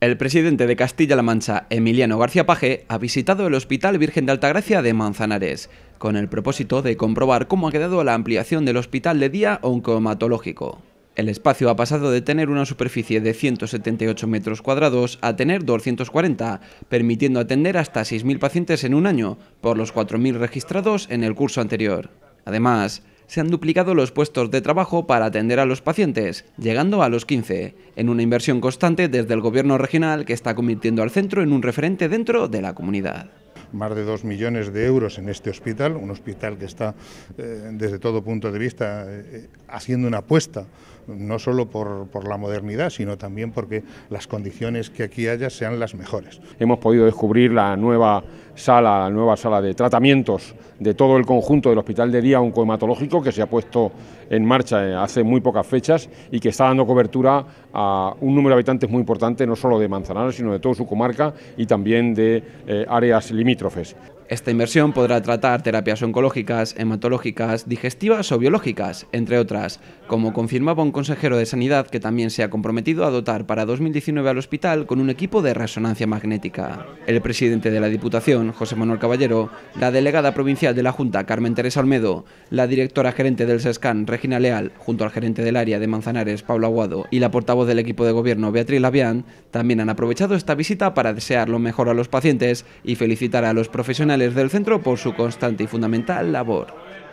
El presidente de Castilla-La Mancha, Emiliano García-Page, ha visitado el Hospital Virgen de Altagracia de Manzanares, con el propósito de comprobar cómo ha quedado la ampliación del Hospital de Día Oncohematológico. El espacio ha pasado de tener una superficie de 178 metros cuadrados a tener 240, permitiendo atender hasta 6.000 pacientes en un año, por los 4.000 registrados en el curso anterior. Además, se han duplicado los puestos de trabajo para atender a los pacientes, llegando a los 15, en una inversión constante desde el gobierno regional que está convirtiendo al centro en un referente dentro de la comunidad. Más de 2 millones de euros en este hospital, un hospital que está desde todo punto de vista haciendo una apuesta, no solo por la modernidad, sino también porque las condiciones que aquí haya sean las mejores. Hemos podido descubrir la nueva sala de tratamientos de todo el conjunto del Hospital de Día Oncohematológico, que se ha puesto en marcha hace muy pocas fechas y que está dando cobertura a un número de habitantes muy importante, no solo de Manzanares, sino de toda su comarca y también de áreas limítrofes. Esta inversión podrá tratar terapias oncológicas, hematológicas, digestivas o biológicas, entre otras, como confirmaba un consejero de Sanidad que también se ha comprometido a dotar para 2019 al hospital con un equipo de resonancia magnética. El presidente de la Diputación, José Manuel Caballero, la delegada provincial de la Junta, Carmen Teresa Olmedo, la directora gerente del SESCAN, Regina Leal, junto al gerente del área de Manzanares, Pablo Aguado, y la portavoz del equipo de gobierno, Beatriz Labián, también han aprovechado esta visita para desear lo mejor a los pacientes y felicitar a los profesionales del centro por su constante y fundamental labor.